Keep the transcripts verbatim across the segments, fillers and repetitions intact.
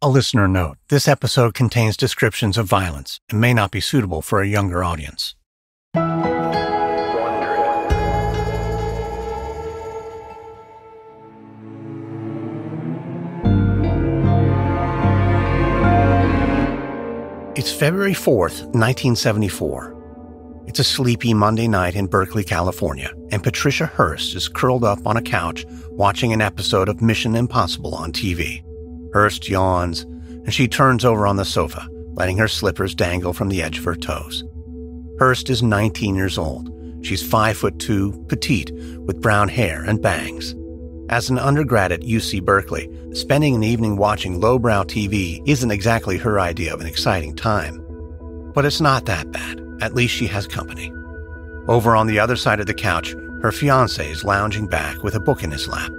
A listener note, this episode contains descriptions of violence and may not be suitable for a younger audience. It's February fourth, nineteen seventy-four. It's a sleepy Monday night in Berkeley, California, and Patricia Hearst is curled up on a couch watching an episode of Mission Impossible on T V. Hearst yawns, and she turns over on the sofa, letting her slippers dangle from the edge of her toes. Hearst is nineteen years old. She's five foot two, petite, with brown hair and bangs. As an undergrad at U C Berkeley, spending an evening watching lowbrow T V isn't exactly her idea of an exciting time. But it's not that bad. At least she has company. Over on the other side of the couch, her fiancé is lounging back with a book in his lap.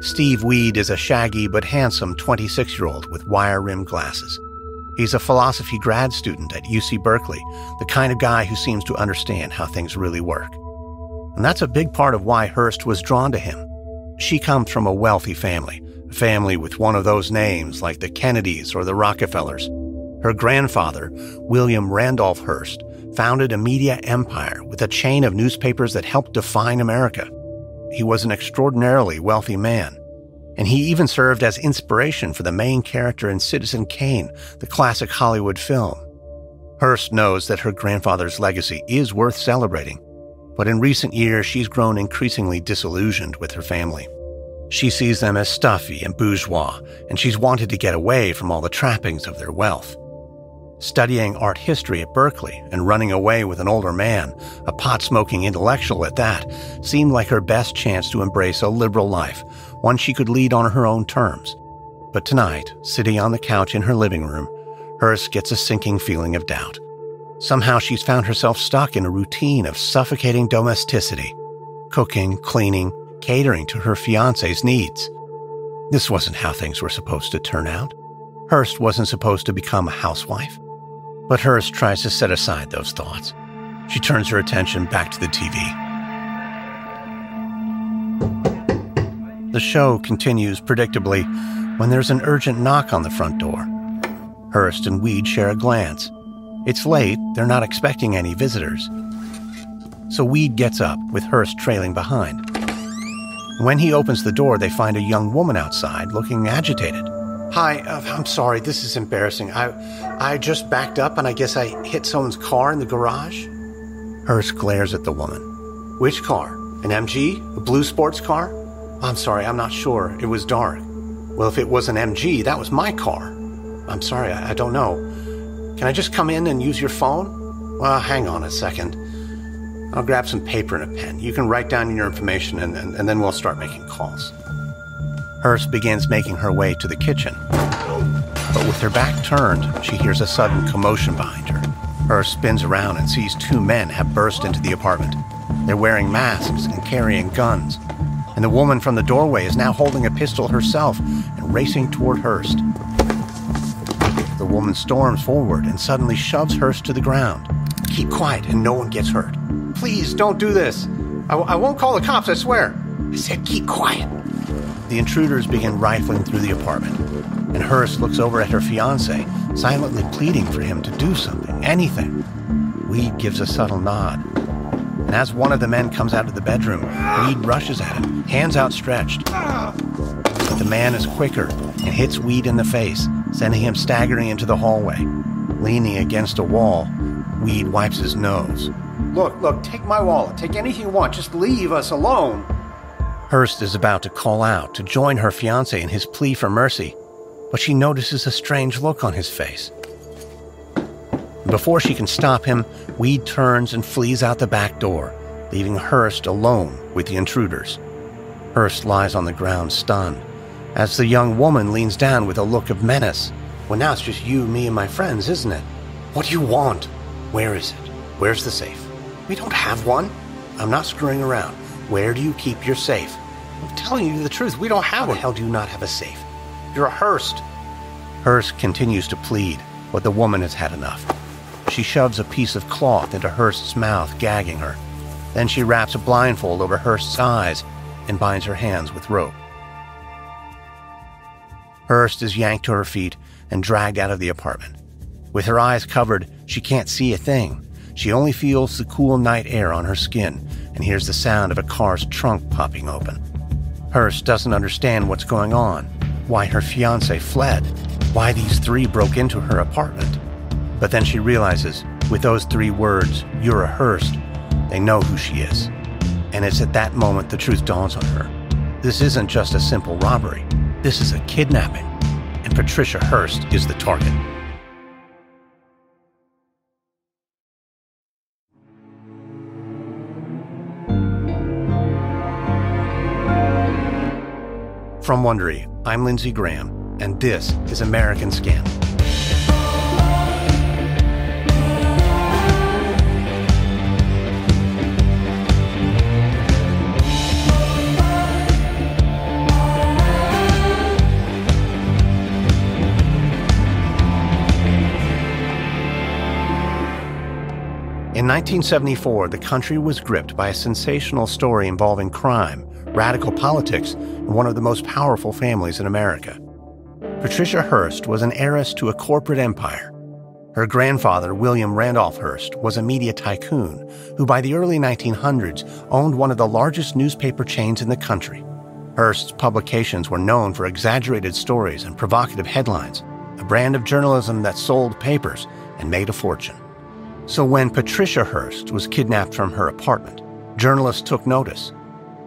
Steve Weed is a shaggy but handsome twenty-six-year-old with wire-rimmed glasses. He's a philosophy grad student at U C Berkeley, the kind of guy who seems to understand how things really work. And that's a big part of why Hearst was drawn to him. She comes from a wealthy family, a family with one of those names like the Kennedys or the Rockefellers. Her grandfather, William Randolph Hearst, founded a media empire with a chain of newspapers that helped define America. He was an extraordinarily wealthy man, and he even served as inspiration for the main character in Citizen Kane, the classic Hollywood film. Hearst knows that her grandfather's legacy is worth celebrating, but in recent years she's grown increasingly disillusioned with her family. She sees them as stuffy and bourgeois, and she's wanted to get away from all the trappings of their wealth. Studying art history at Berkeley and running away with an older man, a pot-smoking intellectual at that, seemed like her best chance to embrace a liberal life, one she could lead on her own terms. But tonight, sitting on the couch in her living room, Hearst gets a sinking feeling of doubt. Somehow she's found herself stuck in a routine of suffocating domesticity, cooking, cleaning, catering to her fiancé's needs. This wasn't how things were supposed to turn out. Hearst wasn't supposed to become a housewife. But Hearst tries to set aside those thoughts. She turns her attention back to the T V. The show continues predictably when there's an urgent knock on the front door. Hearst and Weed share a glance. It's late, they're not expecting any visitors. So Weed gets up, with Hearst trailing behind. When he opens the door, they find a young woman outside looking agitated. Hi, uh, I'm sorry, this is embarrassing. I I just backed up and I guess I hit someone's car in the garage. Hearst glares at the woman. Which car? An M G? A blue sports car? I'm sorry, I'm not sure. It was dark. Well, if it was an M G, that was my car. I'm sorry, I, I don't know. Can I just come in and use your phone? Well, hang on a second. I'll grab some paper and a pen. You can write down your information and, and, and then we'll start making calls. Hearst begins making her way to the kitchen, but with her back turned, she hears a sudden commotion behind her. Hearst spins around and sees two men have burst into the apartment. They're wearing masks and carrying guns, and the woman from the doorway is now holding a pistol herself and racing toward Hearst. The woman storms forward and suddenly shoves Hearst to the ground. Keep quiet and no one gets hurt. Please don't do this. I, I won't call the cops, I swear. I said keep quiet. The intruders begin rifling through the apartment, and Hearst looks over at her fiancé, silently pleading for him to do something, anything. Weed gives a subtle nod, and as one of the men comes out of the bedroom, Weed rushes at him, hands outstretched. But the man is quicker and hits Weed in the face, sending him staggering into the hallway. Leaning against a wall, Weed wipes his nose. Look, look, take my wallet, take anything you want, just leave us alone. Hearst is about to call out to join her fiancé in his plea for mercy, but she notices a strange look on his face. Before she can stop him, Weed turns and flees out the back door, leaving Hearst alone with the intruders. Hearst lies on the ground stunned, as the young woman leans down with a look of menace. Well, now it's just you, me, and my friends, isn't it? What do you want? Where is it? Where's the safe? We don't have one. I'm not screwing around. Where do you keep your safe? I'm telling you the truth, we don't have one. How the hell do you not have a safe? You're a Hearst. Hearst continues to plead, but the woman has had enough. She shoves a piece of cloth into Hearst's mouth, gagging her. Then she wraps a blindfold over Hearst's eyes and binds her hands with rope. Hearst is yanked to her feet and dragged out of the apartment. With her eyes covered, she can't see a thing. She only feels the cool night air on her skin and hears the sound of a car's trunk popping open. Hearst doesn't understand what's going on, why her fiancé fled, why these three broke into her apartment. But then she realizes, with those three words, "You're a Hearst," they know who she is. And it's at that moment the truth dawns on her. This isn't just a simple robbery. This is a kidnapping. And Patricia Hearst is the target. From Wondery, I'm Lindsey Graham, and this is American Scandal. In nineteen seventy-four, the country was gripped by a sensational story involving crime, radical politics, and one of the most powerful families in America. Patricia Hearst was an heiress to a corporate empire. Her grandfather, William Randolph Hearst, was a media tycoon who by the early nineteen hundreds owned one of the largest newspaper chains in the country. Hearst's publications were known for exaggerated stories and provocative headlines, a brand of journalism that sold papers and made a fortune. So when Patricia Hearst was kidnapped from her apartment, journalists took notice.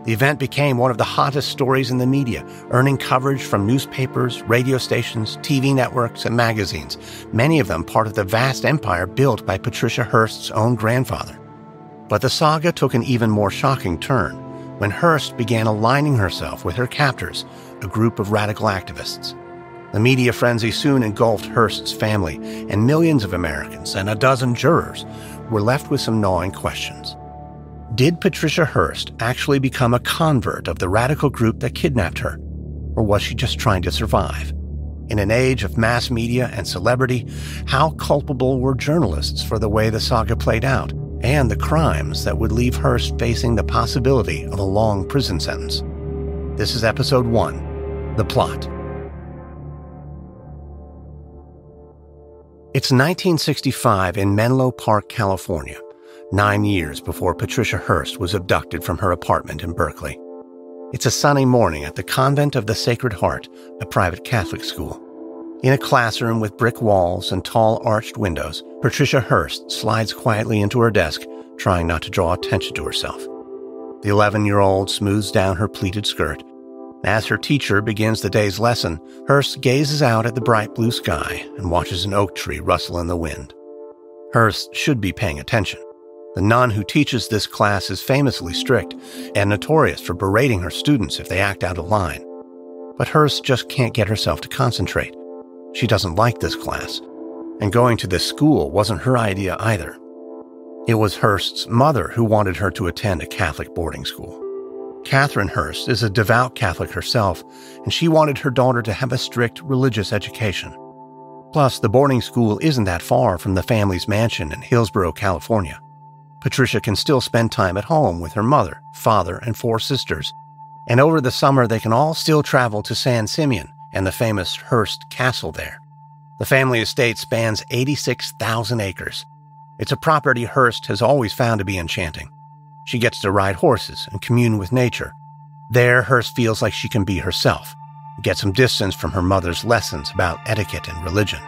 The event became one of the hottest stories in the media, earning coverage from newspapers, radio stations, T V networks, and magazines, many of them part of the vast empire built by Patricia Hearst's own grandfather. But the saga took an even more shocking turn when Hearst began aligning herself with her captors, a group of radical activists. The media frenzy soon engulfed Hearst's family, and millions of Americans and a dozen jurors were left with some gnawing questions. Did Patricia Hearst actually become a convert of the radical group that kidnapped her, or was she just trying to survive? In an age of mass media and celebrity, how culpable were journalists for the way the saga played out and the crimes that would leave Hearst facing the possibility of a long prison sentence? This is Episode one, The Plot. It's nineteen sixty-five in Menlo Park, California, nine years before Patricia Hearst was abducted from her apartment in Berkeley. It's a sunny morning at the Convent of the Sacred Heart, a private Catholic school. In a classroom with brick walls and tall arched windows, Patricia Hearst slides quietly into her desk, trying not to draw attention to herself. The eleven-year-old smooths down her pleated skirt. As her teacher begins the day's lesson, Hearst gazes out at the bright blue sky and watches an oak tree rustle in the wind. Hearst should be paying attention. The nun who teaches this class is famously strict and notorious for berating her students if they act out of line. But Hearst just can't get herself to concentrate. She doesn't like this class, and going to this school wasn't her idea either. It was Hearst's mother who wanted her to attend a Catholic boarding school. Catherine Hearst is a devout Catholic herself, and she wanted her daughter to have a strict religious education. Plus, the boarding school isn't that far from the family's mansion in Hillsborough, California. Patricia can still spend time at home with her mother, father, and four sisters. And over the summer, they can all still travel to San Simeon and the famous Hearst Castle there. The family estate spans eighty-six thousand acres. It's a property Hearst has always found to be enchanting. She gets to ride horses and commune with nature. There, Hearst feels like she can be herself, get some distance from her mother's lessons about etiquette and religion.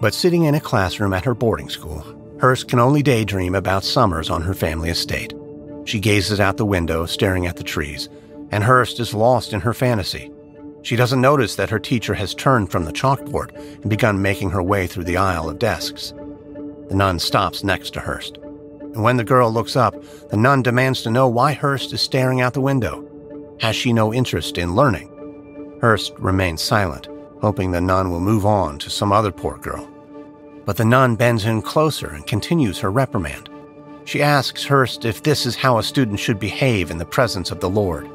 But sitting in a classroom at her boarding school, Hearst can only daydream about summers on her family estate. She gazes out the window, staring at the trees, and Hearst is lost in her fantasy. She doesn't notice that her teacher has turned from the chalkboard and begun making her way through the aisle of desks. The nun stops next to Hearst. And when the girl looks up, the nun demands to know why Hearst is staring out the window. Has she no interest in learning? Hearst remains silent, hoping the nun will move on to some other poor girl. But the nun bends in closer and continues her reprimand. She asks Hearst if this is how a student should behave in the presence of the Lord,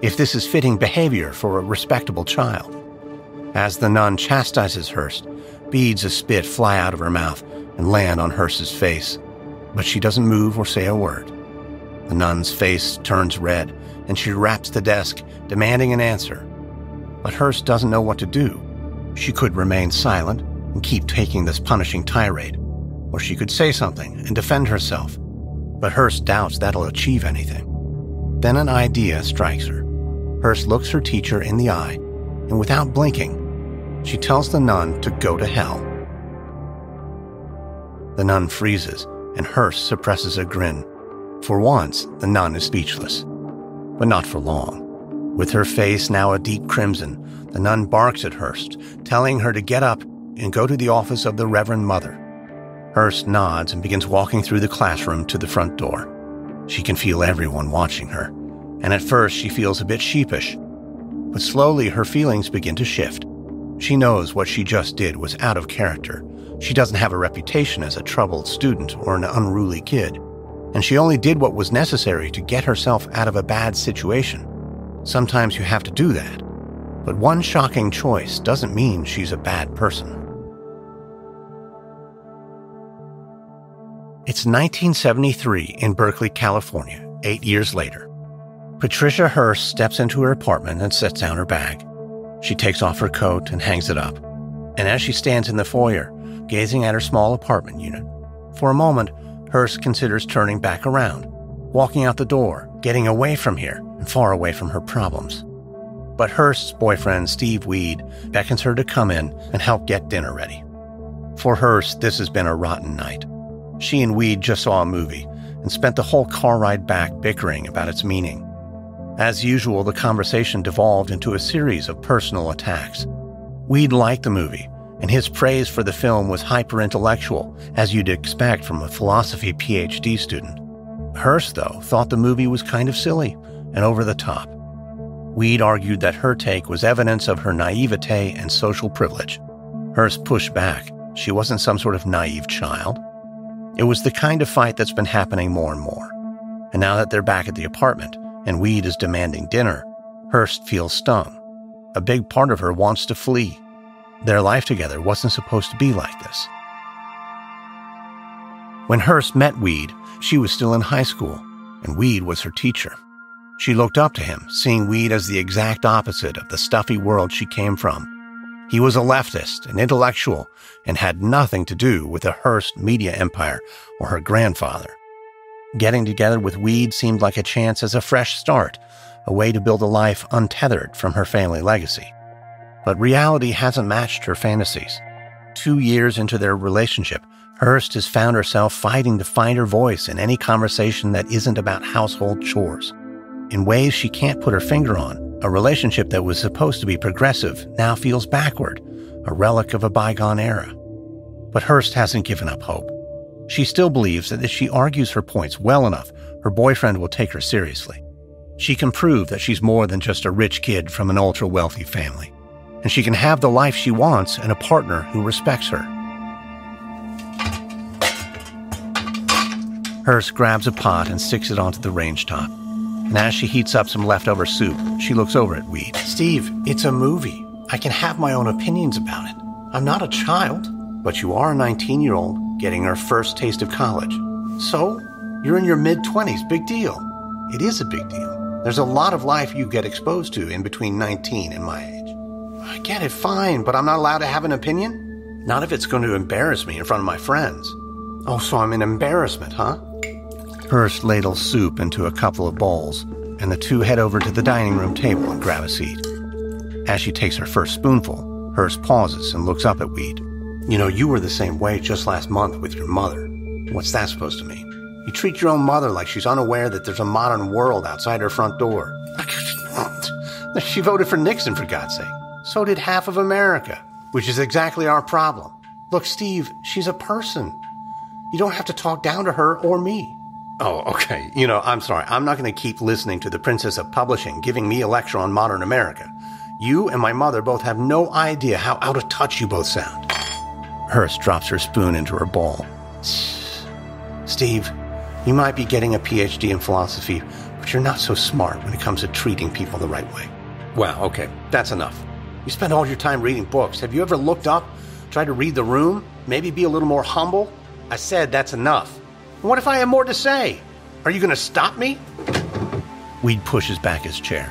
if this is fitting behavior for a respectable child. As the nun chastises Hearst, beads of spit fly out of her mouth and land on Hearst's face. But she doesn't move or say a word. The nun's face turns red, and she raps the desk, demanding an answer. but Hearst doesn't know what to do. She could remain silent and keep taking this punishing tirade, or she could say something and defend herself, but Hearst doubts that'll achieve anything. Then an idea strikes her. Hearst looks her teacher in the eye, and without blinking, she tells the nun to go to hell. The nun freezes, and Hearst suppresses a grin. For once, the nun is speechless, but not for long. With her face now a deep crimson, the nun barks at Hearst, telling her to get up and go to the office of the Reverend Mother. Hearst nods and begins walking through the classroom to the front door. She can feel everyone watching her, and at first she feels a bit sheepish. But slowly her feelings begin to shift. She knows what she just did was out of character. She doesn't have a reputation as a troubled student or an unruly kid, and she only did what was necessary to get herself out of a bad situation. Sometimes you have to do that, but one shocking choice doesn't mean she's a bad person. It's nineteen seventy-three in Berkeley, California, eight years later. Patricia Hearst steps into her apartment and sets down her bag. She takes off her coat and hangs it up. And as she stands in the foyer, gazing at her small apartment unit, for a moment, Hearst considers turning back around, walking out the door, getting away from here and far away from her problems. But Hearst's boyfriend, Steve Weed, beckons her to come in and help get dinner ready. For Hearst, this has been a rotten night. She and Weed just saw a movie and spent the whole car ride back bickering about its meaning. As usual, the conversation devolved into a series of personal attacks. Weed liked the movie, and his praise for the film was hyper-intellectual, as you'd expect from a philosophy P H D student. Hearst, though, thought the movie was kind of silly and over the top. Weed argued that her take was evidence of her naivete and social privilege. Hearst pushed back. She wasn't some sort of naive child. It was the kind of fight that's been happening more and more. And now that they're back at the apartment and Weed is demanding dinner, Hearst feels stung. A big part of her wants to flee. Their life together wasn't supposed to be like this. When Hearst met Weed, she was still in high school, and Weed was her teacher. She looked up to him, seeing Weed as the exact opposite of the stuffy world she came from. He was a leftist, an intellectual, and had nothing to do with the Hearst media empire or her grandfather. Getting together with Weed seemed like a chance as a fresh start, a way to build a life untethered from her family legacy. But reality hasn't matched her fantasies. Two years into their relationship, Hearst has found herself fighting to find her voice in any conversation that isn't about household chores. In ways she can't put her finger on, a relationship that was supposed to be progressive now feels backward, a relic of a bygone era. But Hearst hasn't given up hope. She still believes that if she argues her points well enough, her boyfriend will take her seriously. She can prove that she's more than just a rich kid from an ultra-wealthy family, and she can have the life she wants and a partner who respects her. Hearst grabs a pot and sticks it onto the range top. And as she heats up some leftover soup, she looks over at Weed. Steve, it's a movie. I can have my own opinions about it. I'm not a child. But you are a nineteen-year-old getting her first taste of college. So, you're in your mid-twenties. Big deal. It is a big deal. There's a lot of life you get exposed to in between nineteen and my age. I get it, fine, but I'm not allowed to have an opinion? Not if it's going to embarrass me in front of my friends. Oh, so I'm an embarrassment, huh? Hearst ladles soup into a couple of bowls, and the two head over to the dining room table and grab a seat. As she takes her first spoonful, Hearst pauses and looks up at Weed. You know, you were the same way just last month with your mother. What's that supposed to mean? You treat your own mother like she's unaware that there's a modern world outside her front door. She voted for Nixon, for God's sake. So did half of America, which is exactly our problem. Look, Steve, she's a person. You don't have to talk down to her or me. Oh, okay. You know, I'm sorry. I'm not going to keep listening to the Princess of Publishing giving me a lecture on modern America. You and my mother both have no idea how out of touch you both sound. Hearst drops her spoon into her bowl. Steve, you might be getting a P H D in philosophy, but you're not so smart when it comes to treating people the right way. Wow, okay. That's enough. You spend all your time reading books. Have you ever looked up, tried to read the room, maybe be a little more humble? I said that's enough. What if I have more to say? Are you going to stop me? Weed pushes back his chair.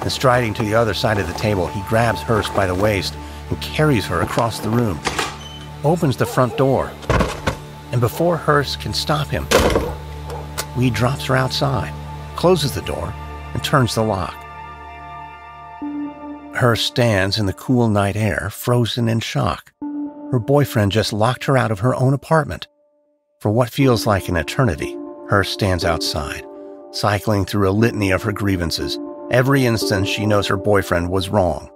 and striding to the other side of the table, he grabs Hearst by the waist and carries her across the room, opens the front door, and before Hearst can stop him, Weed drops her outside, closes the door, and turns the lock. Hearst stands in the cool night air, frozen in shock. Her boyfriend just locked her out of her own apartment. For what feels like an eternity, Hearst stands outside, cycling through a litany of her grievances. Every instance she knows her boyfriend was wrong.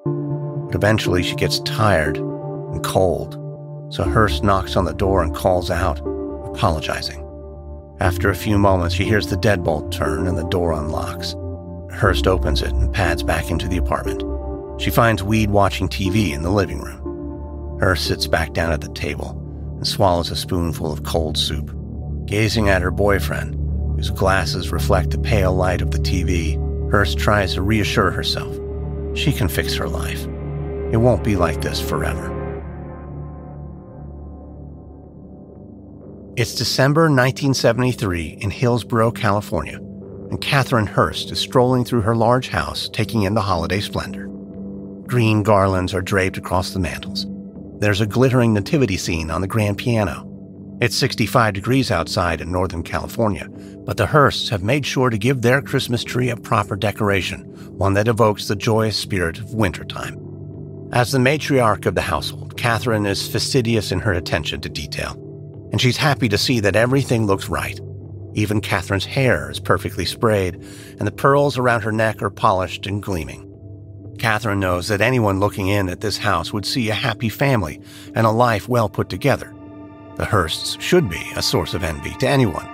But eventually she gets tired and cold, so Hearst knocks on the door and calls out, apologizing. After a few moments, she hears the deadbolt turn and the door unlocks. Hearst opens it and pads back into the apartment. She finds Weed watching T V in the living room. Hearst sits back down at the table and swallows a spoonful of cold soup, gazing at her boyfriend, whose glasses reflect the pale light of the T V. Hearst tries to reassure herself. She can fix her life. It won't be like this forever. It's December nineteen seventy-three in Hillsborough, California, and Catherine Hearst is strolling through her large house, taking in the holiday splendor. Green garlands are draped across the mantles. There's a glittering nativity scene on the grand piano. It's sixty-five degrees outside in Northern California, but the Hearsts have made sure to give their Christmas tree a proper decoration, one that evokes the joyous spirit of wintertime. As the matriarch of the household, Catherine is fastidious in her attention to detail, and she's happy to see that everything looks right. Even Catherine's hair is perfectly sprayed, and the pearls around her neck are polished and gleaming. Catherine knows that anyone looking in at this house would see a happy family and a life well put together. The Hearsts should be a source of envy to anyone.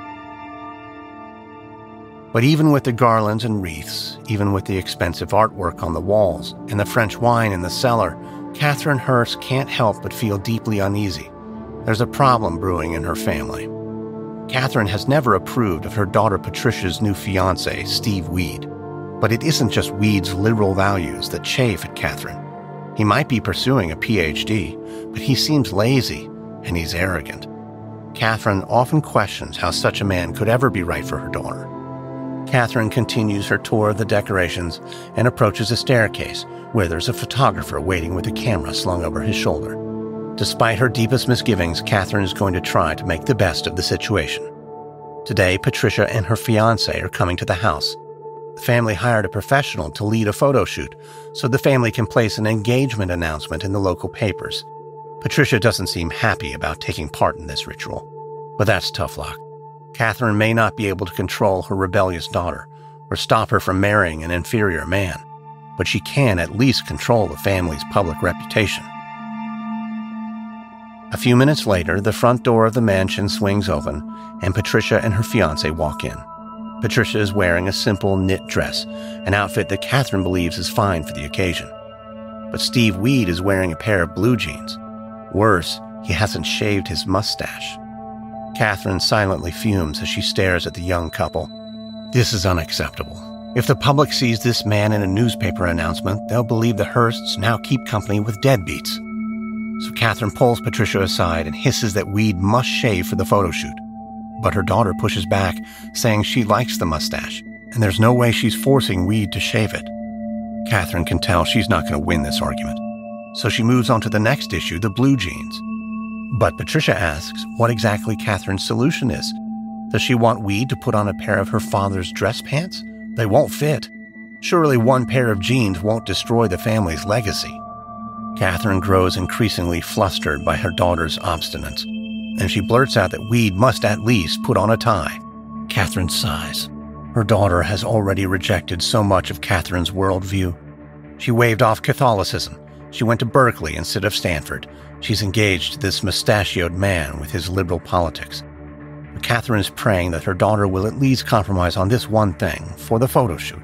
But even with the garlands and wreaths, even with the expensive artwork on the walls and the French wine in the cellar, Catherine Hearst can't help but feel deeply uneasy. There's a problem brewing in her family. Catherine has never approved of her daughter Patricia's new fiancé, Steve Weed. But it isn't just Weed's liberal values that chafe at Catherine. He might be pursuing a P H D, but he seems lazy, and he's arrogant. Catherine often questions how such a man could ever be right for her daughter. Catherine continues her tour of the decorations and approaches a staircase where there's a photographer waiting with a camera slung over his shoulder. Despite her deepest misgivings, Catherine is going to try to make the best of the situation. Today, Patricia and her fiancé are coming to the house. The family hired a professional to lead a photo shoot so the family can place an engagement announcement in the local papers. Patricia doesn't seem happy about taking part in this ritual, but that's tough luck. Catherine may not be able to control her rebellious daughter or stop her from marrying an inferior man, but she can at least control the family's public reputation. A few minutes later, the front door of the mansion swings open and Patricia and her fiancé walk in. Patricia is wearing a simple knit dress, an outfit that Catherine believes is fine for the occasion. But Steve Weed is wearing a pair of blue jeans. Worse, he hasn't shaved his mustache. Catherine silently fumes as she stares at the young couple. This is unacceptable. If the public sees this man in a newspaper announcement, they'll believe the Hearsts now keep company with deadbeats. So Catherine pulls Patricia aside and hisses that Weed must shave for the photo shoot. But her daughter pushes back, saying she likes the mustache, and there's no way she's forcing Weed to shave it. Catherine can tell she's not going to win this argument. So she moves on to the next issue, the blue jeans. But Patricia asks what exactly Catherine's solution is. Does she want Weed to put on a pair of her father's dress pants? They won't fit. Surely one pair of jeans won't destroy the family's legacy. Catherine grows increasingly flustered by her daughter's obstinance, and she blurts out that Weed must at least put on a tie. Catherine sighs. Her daughter has already rejected so much of Catherine's worldview. She waved off Catholicism. She went to Berkeley instead of Stanford. She's engaged to this mustachioed man with his liberal politics. But Catherine is praying that her daughter will at least compromise on this one thing for the photo shoot.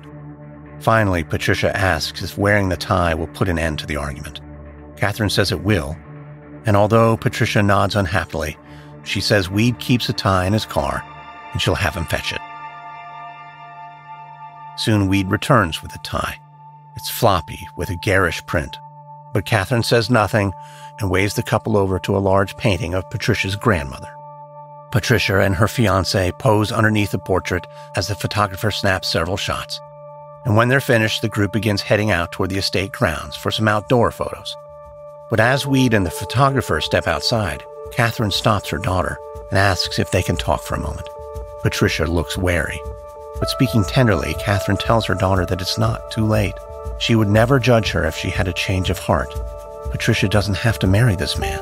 Finally, Patricia asks if wearing the tie will put an end to the argument. Catherine says it will, and although Patricia nods unhappily, she says Weed keeps a tie in his car and she'll have him fetch it. Soon Weed returns with a tie. It's floppy with a garish print. But Catherine says nothing and waves the couple over to a large painting of Patricia's grandmother. Patricia and her fiancé pose underneath the portrait as the photographer snaps several shots. and when they're finished, the group begins heading out toward the estate grounds for some outdoor photos. But as Weed and the photographer step outside, Catherine stops her daughter and asks if they can talk for a moment. Patricia looks wary, but speaking tenderly, Catherine tells her daughter that it's not too late. She would never judge her if she had a change of heart. Patricia doesn't have to marry this man.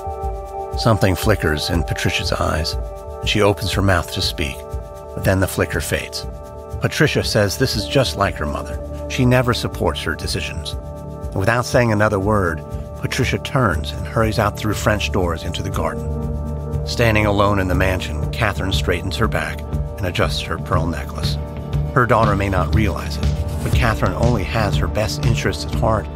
Something flickers in Patricia's eyes, and she opens her mouth to speak, but then the flicker fades. Patricia says this is just like her mother. She never supports her decisions. And without saying another word, Patricia turns and hurries out through French doors into the garden. Standing alone in the mansion, Catherine straightens her back and adjusts her pearl necklace. Her daughter may not realize it, but Catherine only has her best interests at heart.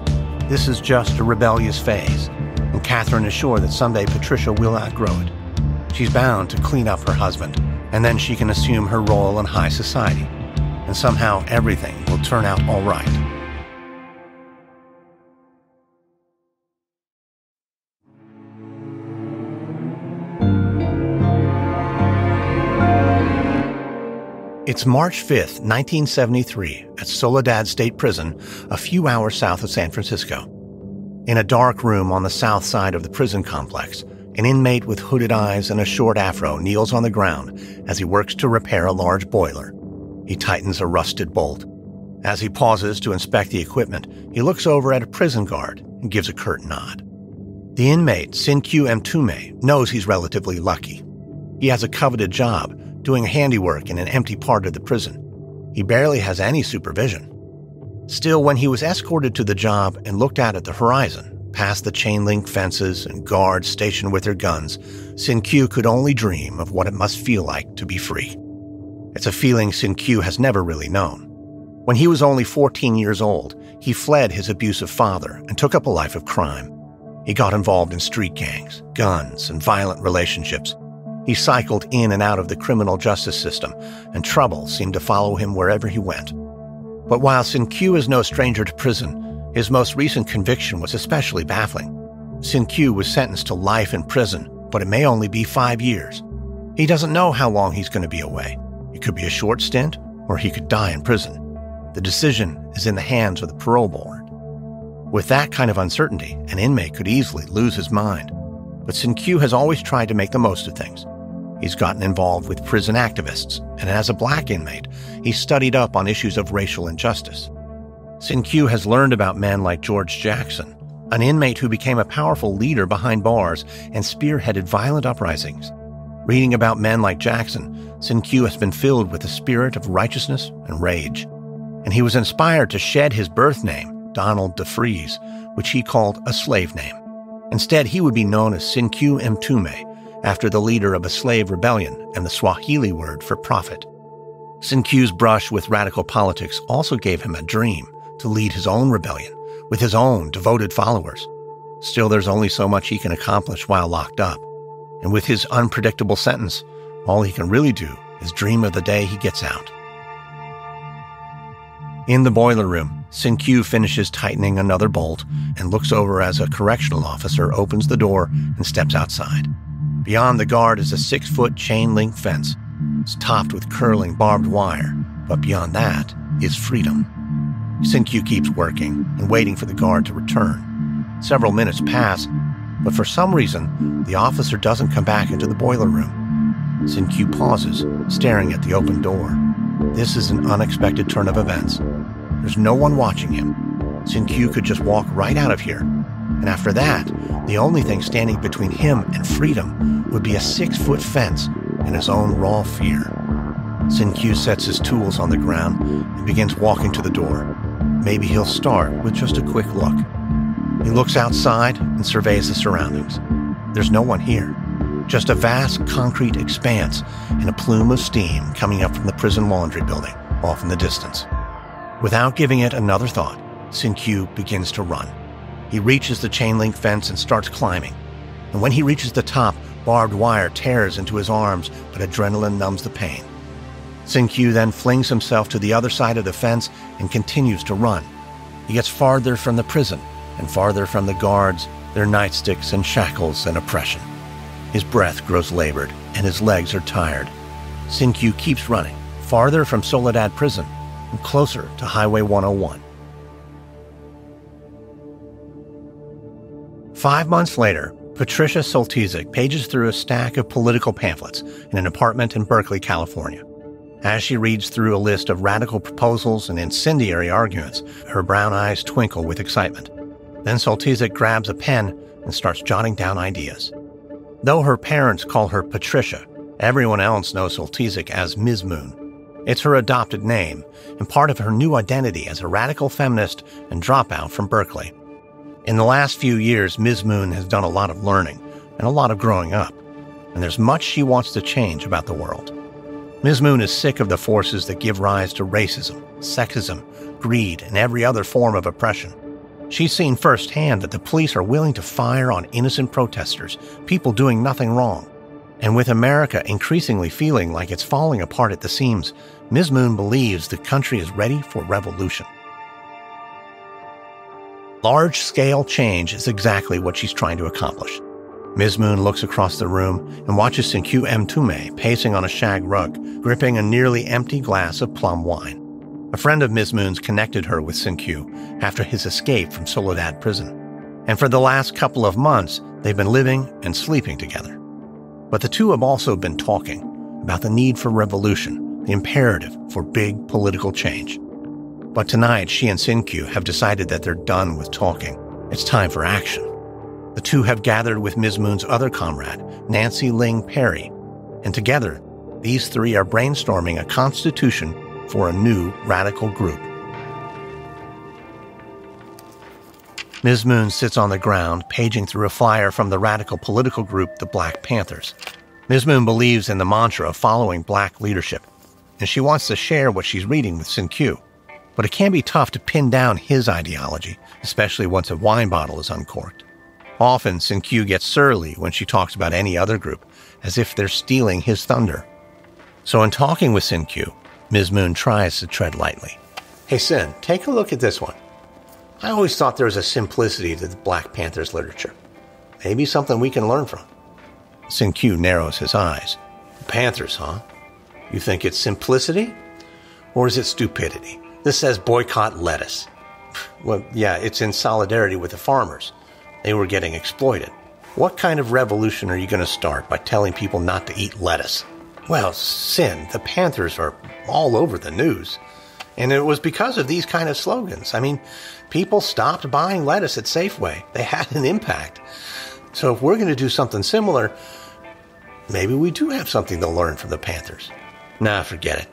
This is just a rebellious phase, and Catherine is sure that someday Patricia will outgrow it. She's bound to clean up her husband, and then she can assume her role in high society, and somehow everything will turn out all right. It's March fifth, nineteen seventy-three, at Soledad State Prison, a few hours south of San Francisco. In a dark room on the south side of the prison complex, an inmate with hooded eyes and a short afro kneels on the ground as he works to repair a large boiler. He tightens a rusted bolt. As he pauses to inspect the equipment, he looks over at a prison guard and gives a curt nod. The inmate, Cinque Mtume, knows he's relatively lucky. He has a coveted job, doing handiwork in an empty part of the prison. He barely has any supervision. Still, when he was escorted to the job and looked out at the horizon, past the chain-link fences and guards stationed with their guns, Sinque could only dream of what it must feel like to be free. It's a feeling Sinque has never really known. When he was only fourteen years old, he fled his abusive father and took up a life of crime. He got involved in street gangs, guns, and violent relationships. He cycled in and out of the criminal justice system, and trouble seemed to follow him wherever he went. But while Sinque is no stranger to prison, his most recent conviction was especially baffling. Sinque was sentenced to life in prison, but it may only be five years. He doesn't know how long he's going to be away. It could be a short stint, or he could die in prison. The decision is in the hands of the parole board. With that kind of uncertainty, an inmate could easily lose his mind. But Sinque has always tried to make the most of things. He's gotten involved with prison activists, and as a black inmate, he's studied up on issues of racial injustice. Sinque has learned about men like George Jackson, an inmate who became a powerful leader behind bars and spearheaded violent uprisings. Reading about men like Jackson, Sinque has been filled with a spirit of righteousness and rage, and he was inspired to shed his birth name, Donald DeFreeze, which he called a slave name. Instead, he would be known as Cinque Mtume, after the leader of a slave rebellion and the Swahili word for prophet. Sinque's brush with radical politics also gave him a dream to lead his own rebellion with his own devoted followers. Still, there's only so much he can accomplish while locked up. And with his unpredictable sentence, all he can really do is dream of the day he gets out. In the boiler room, Sinque finishes tightening another bolt and looks over as a correctional officer opens the door and steps outside. Beyond the guard is a six-foot chain-link fence. It's topped with curling barbed wire, but beyond that is freedom. Sinque keeps working and waiting for the guard to return. Several minutes pass, but for some reason, the officer doesn't come back into the boiler room. Sinque pauses, staring at the open door. This is an unexpected turn of events. There's no one watching him. Sinque could just walk right out of here. And after that, the only thing standing between him and freedom would be a six-foot fence and his own raw fear. Sinque sets his tools on the ground and begins walking to the door. Maybe he'll start with just a quick look. He looks outside and surveys the surroundings. There's no one here, just a vast concrete expanse and a plume of steam coming up from the prison laundry building off in the distance. Without giving it another thought, Sinque begins to run. He reaches the chain-link fence and starts climbing. And when he reaches the top, barbed wire tears into his arms, but adrenaline numbs the pain. Sinque then flings himself to the other side of the fence and continues to run. He gets farther from the prison and farther from the guards, their nightsticks and shackles and oppression. His breath grows labored and his legs are tired. Sinque keeps running, farther from Soledad Prison, and closer to Highway one oh one. Five months later, Patricia Soltysik pages through a stack of political pamphlets in an apartment in Berkeley, California. As she reads through a list of radical proposals and incendiary arguments, her brown eyes twinkle with excitement. Then Soltysik grabs a pen and starts jotting down ideas. Though her parents call her Patricia, everyone else knows Soltysik as Mizmoon. It's her adopted name and part of her new identity as a radical feminist and dropout from Berkeley. In the last few years, Mizmoon has done a lot of learning and a lot of growing up, and there's much she wants to change about the world. Mizmoon is sick of the forces that give rise to racism, sexism, greed, and every other form of oppression. She's seen firsthand that the police are willing to fire on innocent protesters, people doing nothing wrong. And with America increasingly feeling like it's falling apart at the seams, Mizmoon believes the country is ready for revolution. Large-scale change is exactly what she's trying to accomplish. Mizmoon looks across the room and watches Cinque Mtume pacing on a shag rug, gripping a nearly empty glass of plum wine. A friend of Mizmoon's connected her with Cinque after his escape from Soledad Prison. And for the last couple of months, they've been living and sleeping together. But the two have also been talking about the need for revolution, the imperative for big political change. But tonight, she and Cinque have decided that they're done with talking. It's time for action. The two have gathered with Mizmoon's other comrade, Nancy Ling Perry, and together, these three are brainstorming a constitution for a new radical group. Mizmoon sits on the ground, paging through a flyer from the radical political group, the Black Panthers. Mizmoon believes in the mantra of following black leadership, and she wants to share what she's reading with Cinque. But it can be tough to pin down his ideology, especially once a wine bottle is uncorked. Often, Cinque gets surly when she talks about any other group, as if they're stealing his thunder. So in talking with Cinque, Mizmoon tries to tread lightly. Hey, Sin, take a look at this one. I always thought there was a simplicity to the Black Panthers literature. Maybe something we can learn from. Cinque narrows his eyes. The Panthers, huh? You think it's simplicity? Or is it stupidity? This says boycott lettuce. Well, yeah, it's in solidarity with the farmers. They were getting exploited. What kind of revolution are you going to start by telling people not to eat lettuce? Well, Sin, the Panthers are all over the news. And it was because of these kind of slogans. I mean, people stopped buying lettuce at Safeway. They had an impact. So if we're going to do something similar, maybe we do have something to learn from the Panthers. Nah, forget it.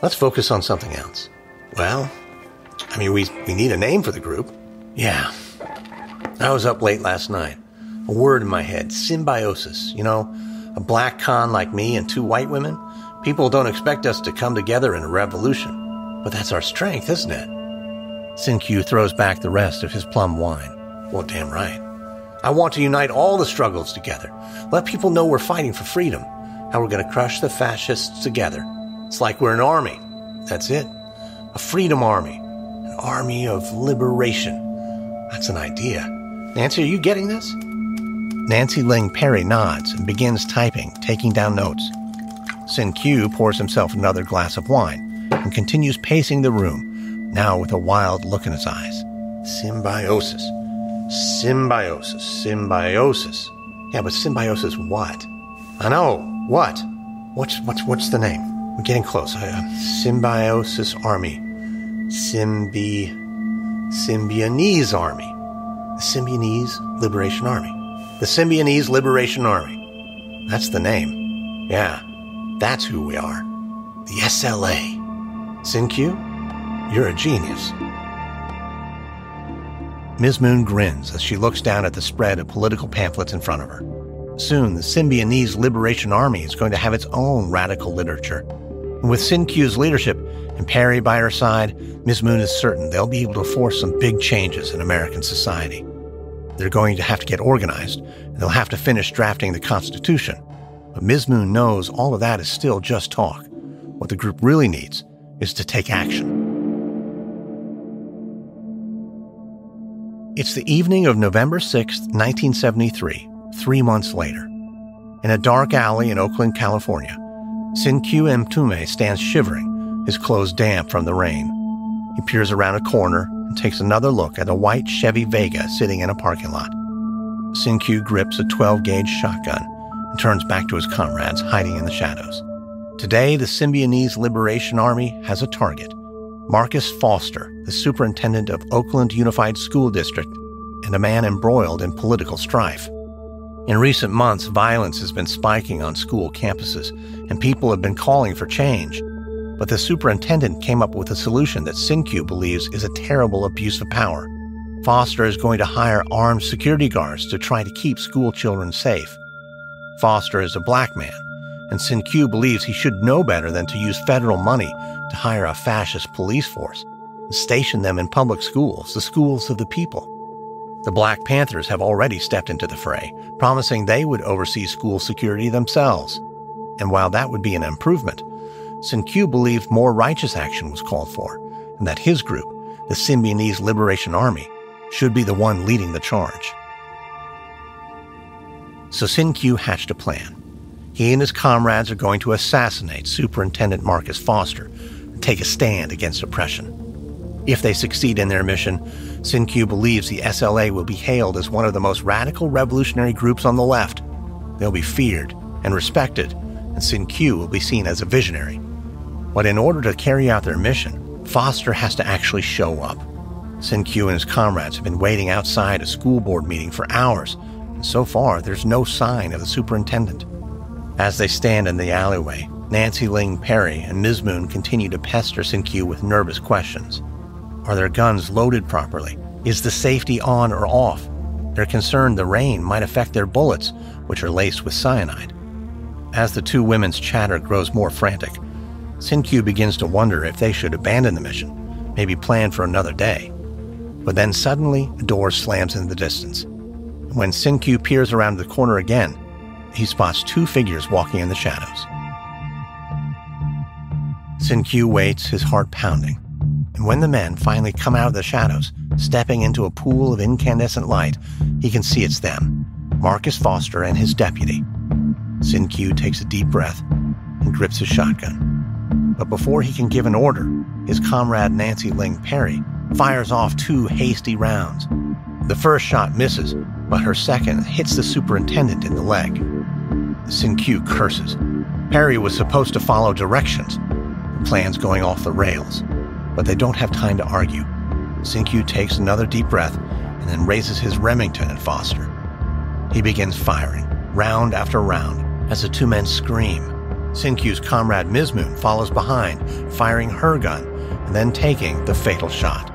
Let's focus on something else. Well, I mean, we, we need a name for the group. Yeah. I was up late last night. A word in my head, symbiosis. You know, a black con like me and two white women. People don't expect us to come together in a revolution. But that's our strength, isn't it? Cinque throws back the rest of his plum wine. Well, damn right. I want to unite all the struggles together. Let people know we're fighting for freedom. How we're going to crush the fascists together. It's like we're an army. That's it. A freedom army, an army of liberation. That's an idea. Nancy, are you getting this? Nancy Ling Perry nods and begins typing, taking down notes. Cinque pours himself another glass of wine and continues pacing the room, now with a wild look in his eyes. Symbiosis. Symbiosis. Symbiosis. Yeah, but symbiosis what? I know. What? What's, what's, what's the name? We're getting close. I, uh, symbiosis Army. Symbi... Symbionese Army. The Symbionese Liberation Army. The Symbionese Liberation Army. That's the name. Yeah, that's who we are. The S L A. Cinque, you're a genius. Mizmoon grins as she looks down at the spread of political pamphlets in front of her. Soon, the Symbionese Liberation Army is going to have its own radical literature. And with Cinque's leadership and Perry by her side, Mizmoon is certain they'll be able to force some big changes in American society. They're going to have to get organized, and they'll have to finish drafting the Constitution. But Mizmoon knows all of that is still just talk. What the group really needs is to take action. It's the evening of November sixth, nineteen seventy-three, three months later. In a dark alley in Oakland, California, Cinque Mtume stands shivering, his clothes damp from the rain. He peers around a corner and takes another look at a white Chevy Vega sitting in a parking lot. Sinque grips a twelve-gauge shotgun and turns back to his comrades hiding in the shadows. Today, the Symbionese Liberation Army has a target. Marcus Foster, the superintendent of Oakland Unified School District, and a man embroiled in political strife. In recent months, violence has been spiking on school campuses, and people have been calling for change. But the superintendent came up with a solution that Sinque believes is a terrible abuse of power. Foster is going to hire armed security guards to try to keep school children safe. Foster is a black man, and Sinque believes he should know better than to use federal money to hire a fascist police force and station them in public schools, the schools of the people. The Black Panthers have already stepped into the fray, promising they would oversee school security themselves. And while that would be an improvement, Sinque believed more righteous action was called for, and that his group, the Symbionese Liberation Army, should be the one leading the charge. So Sinque hatched a plan. He and his comrades are going to assassinate Superintendent Marcus Foster and take a stand against oppression. If they succeed in their mission, Sinque believes the S L A will be hailed as one of the most radical revolutionary groups on the left. They'll be feared and respected, and Sinque will be seen as a visionary. But in order to carry out their mission, Foster has to actually show up. Sinque and his comrades have been waiting outside a school board meeting for hours, and so far there's no sign of the superintendent. As they stand in the alleyway, Nancy Ling Perry and Mizmoon continue to pester Sinque with nervous questions. Are their guns loaded properly? Is the safety on or off? They're concerned the rain might affect their bullets, which are laced with cyanide. As the two women's chatter grows more frantic, Sinque begins to wonder if they should abandon the mission, maybe plan for another day. But then suddenly, a door slams in the distance. When Sinque peers around the corner again, he spots two figures walking in the shadows. Sinque waits, his heart pounding. And when the men finally come out of the shadows, stepping into a pool of incandescent light, he can see it's them, Marcus Foster and his deputy. Sinque takes a deep breath and grips his shotgun. But before he can give an order, his comrade Nancy Ling Perry fires off two hasty rounds. The first shot misses, but her second hits the superintendent in the leg. Sinque curses. Perry was supposed to follow directions. The plan's going off the rails. But they don't have time to argue. Sinque takes another deep breath and then raises his Remington at Foster. He begins firing, round after round, as the two men scream. Sinque's comrade Mizmoon follows behind, firing her gun and then taking the fatal shot.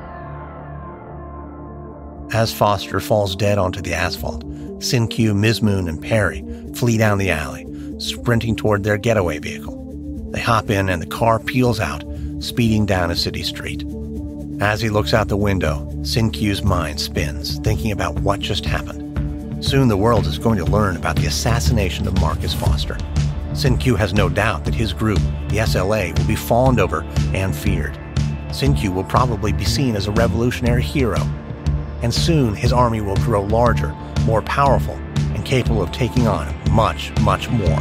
As Foster falls dead onto the asphalt, Sinque, Mizmoon, and Perry flee down the alley, sprinting toward their getaway vehicle. They hop in and the car peels out, speeding down a city street. As he looks out the window, Sinque's mind spins, thinking about what just happened. Soon the world is going to learn about the assassination of Marcus Foster. Sinque has no doubt that his group, the S L A, will be fawned over and feared. Sinque will probably be seen as a revolutionary hero. And soon his army will grow larger, more powerful, and capable of taking on much, much more.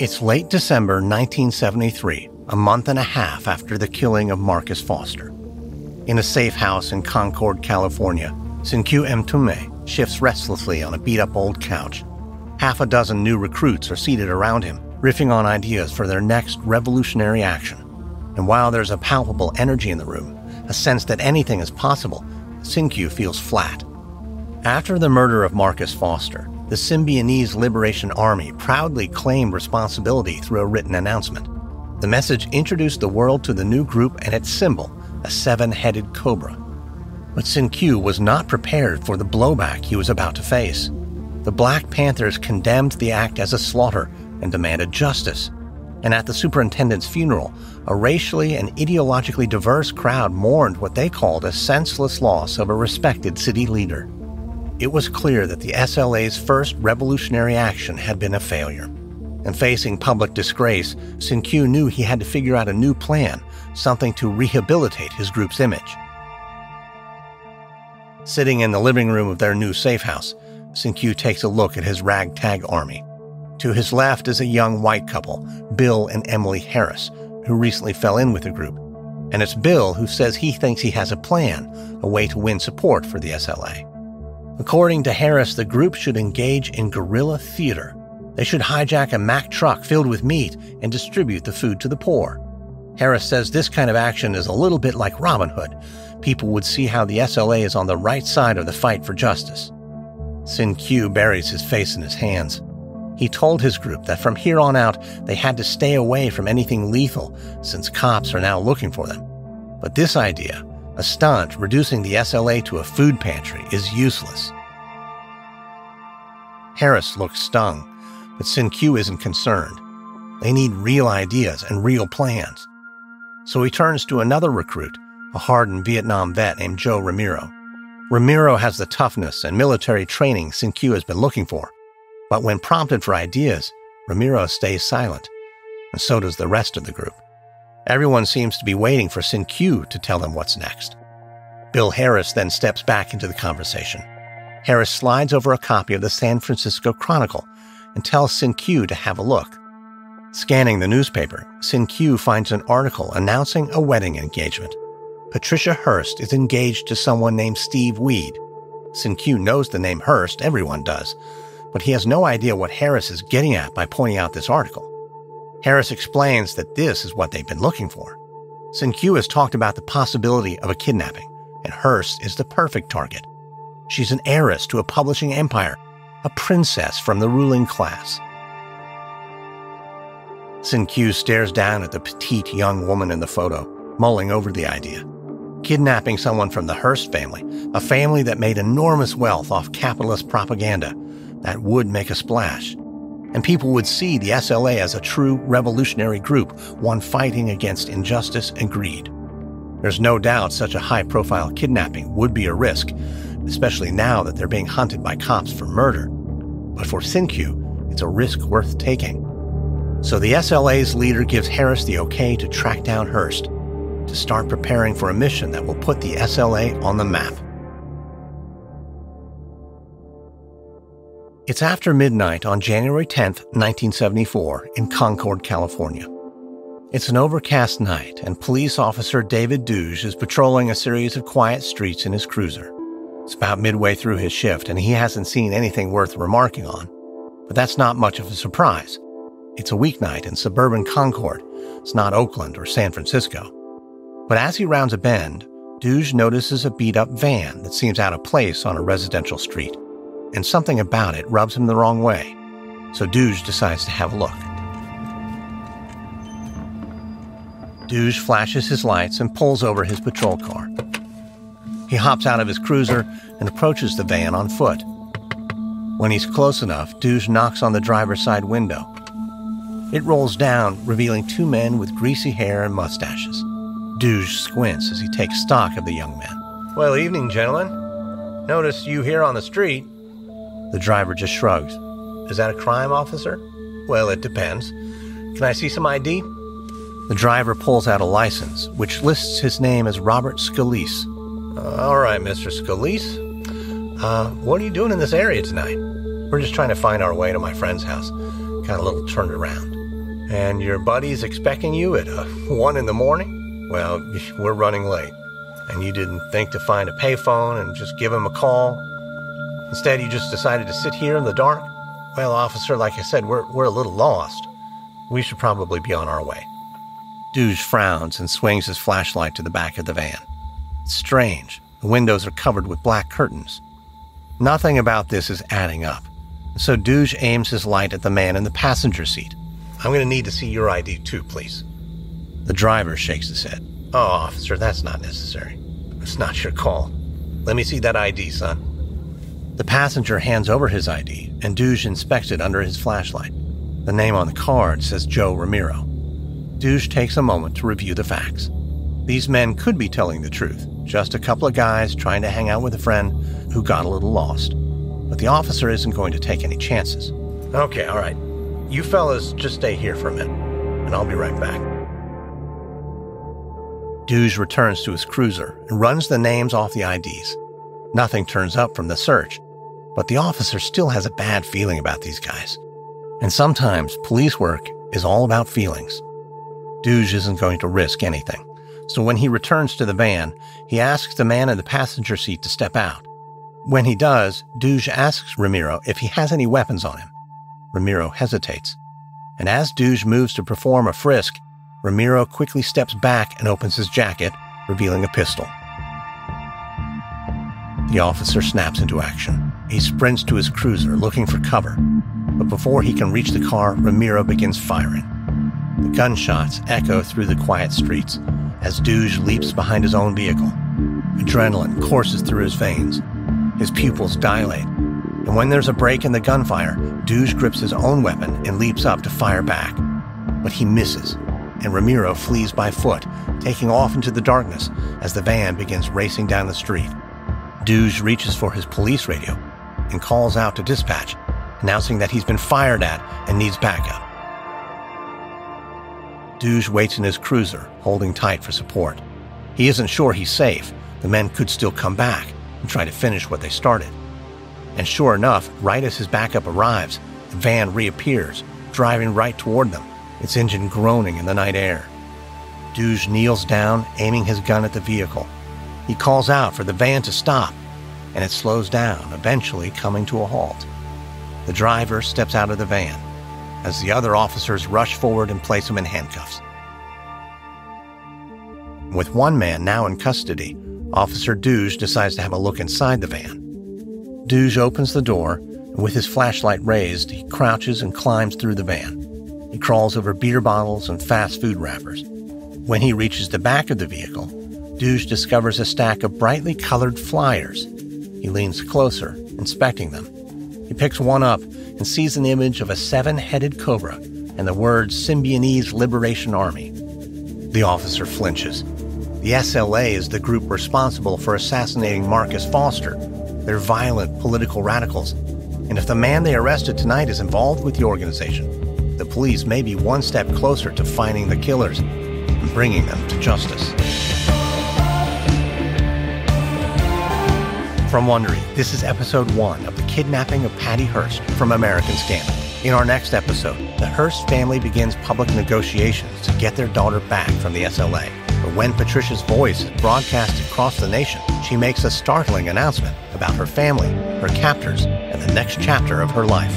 It's late December nineteen seventy-three, a month and a half after the killing of Marcus Foster. In a safe house in Concord, California, Cinque Mtume shifts restlessly on a beat-up old couch. Half a dozen new recruits are seated around him, riffing on ideas for their next revolutionary action. And while there's a palpable energy in the room, a sense that anything is possible, Cinque feels flat. After the murder of Marcus Foster, the Symbionese Liberation Army proudly claimed responsibility through a written announcement. The message introduced the world to the new group and its symbol, a seven-headed cobra. But Sinque was not prepared for the blowback he was about to face. The Black Panthers condemned the act as a slaughter and demanded justice. And at the superintendent's funeral, a racially and ideologically diverse crowd mourned what they called a senseless loss of a respected city leader. It was clear that the S L A's first revolutionary action had been a failure. And facing public disgrace, Sinque knew he had to figure out a new plan, something to rehabilitate his group's image. Sitting in the living room of their new safe house, Sinque takes a look at his ragtag army. To his left is a young white couple, Bill and Emily Harris, who recently fell in with the group. And it's Bill who says he thinks he has a plan, a way to win support for the S L A. According to Harris, the group should engage in guerrilla theater. They should hijack a Mack truck filled with meat and distribute the food to the poor. Harris says this kind of action is a little bit like Robin Hood. People would see how the S L A is on the right side of the fight for justice. Sinque buries his face in his hands. He told his group that from here on out, they had to stay away from anything lethal since cops are now looking for them. But this idea, a stunt reducing the S L A to a food pantry, is useless. Harris looks stung, but Sinque isn't concerned. They need real ideas and real plans. So he turns to another recruit, a hardened Vietnam vet named Joe Remiro. Remiro has the toughness and military training Sinque has been looking for, but when prompted for ideas, Remiro stays silent, and so does the rest of the group. Everyone seems to be waiting for Sinque to tell them what's next. Bill Harris then steps back into the conversation. Harris slides over a copy of the San Francisco Chronicle and tells Sinque to have a look. Scanning the newspaper, Sinque finds an article announcing a wedding engagement. Patricia Hearst is engaged to someone named Steve Weed. Sinque knows the name Hearst, everyone does, but he has no idea what Harris is getting at by pointing out this article. Harris explains that this is what they've been looking for. Sinque has talked about the possibility of a kidnapping, and Hearst is the perfect target. She's an heiress to a publishing empire, a princess from the ruling class. Sinque stares down at the petite young woman in the photo, mulling over the idea. Kidnapping someone from the Hearst family, a family that made enormous wealth off capitalist propaganda, that would make a splash. And people would see the S L A as a true revolutionary group, one fighting against injustice and greed. There's no doubt such a high-profile kidnapping would be a risk, especially now that they're being hunted by cops for murder. But for Sinque, it's a risk worth taking. So the S L A's leader gives Harris the okay to track down Hearst, to start preparing for a mission that will put the S L A on the map. It's after midnight on January tenth, nineteen seventy-four, in Concord, California. It's an overcast night, and police officer David Duge is patrolling a series of quiet streets in his cruiser. It's about midway through his shift, and he hasn't seen anything worth remarking on. But that's not much of a surprise. It's a weeknight in suburban Concord. It's not Oakland or San Francisco. But as he rounds a bend, Duge notices a beat-up van that seems out of place on a residential street, and something about it rubs him the wrong way, so Duge decides to have a look. Duge flashes his lights and pulls over his patrol car. He hops out of his cruiser and approaches the van on foot. When he's close enough, Duge knocks on the driver's side window. It rolls down, revealing two men with greasy hair and mustaches. Duge squints as he takes stock of the young men. Well, evening, gentlemen. Notice you here on the street. The driver just shrugs. Is that a crime, officer? Well, it depends. Can I see some I D? The driver pulls out a license, which lists his name as Robert Scalise. Uh, all right, Mister Scalise. Uh, what are you doing in this area tonight? We're just trying to find our way to my friend's house. Got a little turned around. And your buddy's expecting you at uh, one in the morning? Well, we're running late, and you didn't think to find a payphone and just give him a call. Instead, you just decided to sit here in the dark? Well, officer, like I said, we're, we're a little lost. We should probably be on our way. Duge frowns and swings his flashlight to the back of the van. It's strange. The windows are covered with black curtains. Nothing about this is adding up, so Duge aims his light at the man in the passenger seat. I'm going to need to see your I D too, please. The driver shakes his head. Oh, officer, that's not necessary. It's not your call. Let me see that I D, son. The passenger hands over his I D, and Duge inspects it under his flashlight. The name on the card says Joe Remiro. Duge takes a moment to review the facts. These men could be telling the truth, just a couple of guys trying to hang out with a friend who got a little lost. But the officer isn't going to take any chances. Okay, all right. You fellas just stay here for a minute, and I'll be right back. Duge returns to his cruiser and runs the names off the I Ds. Nothing turns up from the search, but the officer still has a bad feeling about these guys. And sometimes police work is all about feelings. Duge isn't going to risk anything, so when he returns to the van, he asks the man in the passenger seat to step out. When he does, Duge asks Remiro if he has any weapons on him. Remiro hesitates, and as Duge moves to perform a frisk, Remiro quickly steps back and opens his jacket, revealing a pistol. The officer snaps into action. He sprints to his cruiser, looking for cover. But before he can reach the car, Remiro begins firing. The gunshots echo through the quiet streets as Duge leaps behind his own vehicle. Adrenaline courses through his veins. His pupils dilate. And when there's a break in the gunfire, Duge grips his own weapon and leaps up to fire back. But he misses, and Remiro flees by foot, taking off into the darkness as the van begins racing down the street. Duge reaches for his police radio and calls out to dispatch, announcing that he's been fired at and needs backup. Duge waits in his cruiser, holding tight for support. He isn't sure he's safe. The men could still come back and try to finish what they started. And sure enough, right as his backup arrives, the van reappears, driving right toward them, its engine groaning in the night air. Duge kneels down, aiming his gun at the vehicle. He calls out for the van to stop, and it slows down, eventually coming to a halt. The driver steps out of the van as the other officers rush forward and place him in handcuffs. With one man now in custody, Officer Duge decides to have a look inside the van. Duge opens the door, and with his flashlight raised, he crouches and climbs through the van. He crawls over beer bottles and fast food wrappers. When he reaches the back of the vehicle, Duge discovers a stack of brightly colored flyers. He leans closer, inspecting them. He picks one up and sees an image of a seven-headed cobra and the words Symbionese Liberation Army. The officer flinches. The S L A is the group responsible for assassinating Marcus Foster. They're violent political radicals, and if the man they arrested tonight is involved with the organization, the police may be one step closer to finding the killers and bringing them to justice. From Wondery, this is episode one of The Kidnapping of Patty Hearst from American Scandal. In our next episode, the Hearst family begins public negotiations to get their daughter back from the S L A. But when Patricia's voice is broadcast across the nation, she makes a startling announcement about her family, her captors, and the next chapter of her life.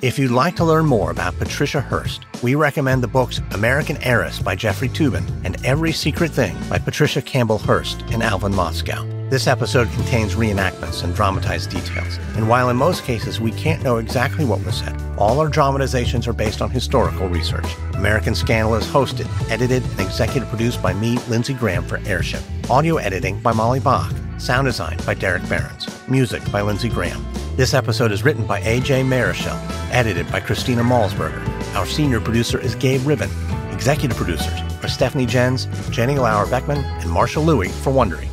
If you'd like to learn more about Patricia Hearst, we recommend the books American Heiress by Jeffrey Toobin and Every Secret Thing by Patricia Campbell Hearst and Alvin Moskow. This episode contains reenactments and dramatized details, and while in most cases we can't know exactly what was said, all our dramatizations are based on historical research. American Scandal is hosted, edited, and executive produced by me, Lindsey Graham, for Airship. Audio editing by Molly Bach. Sound design by Derek Behrens. Music by Lindsey Graham. This episode is written by A J Marichal, edited by Christina Malsberger. Our senior producer is Gabe Ribben. Executive producers are Stephanie Jens, Jenny Lauer-Beckman, and Marsha Louie for Wondery.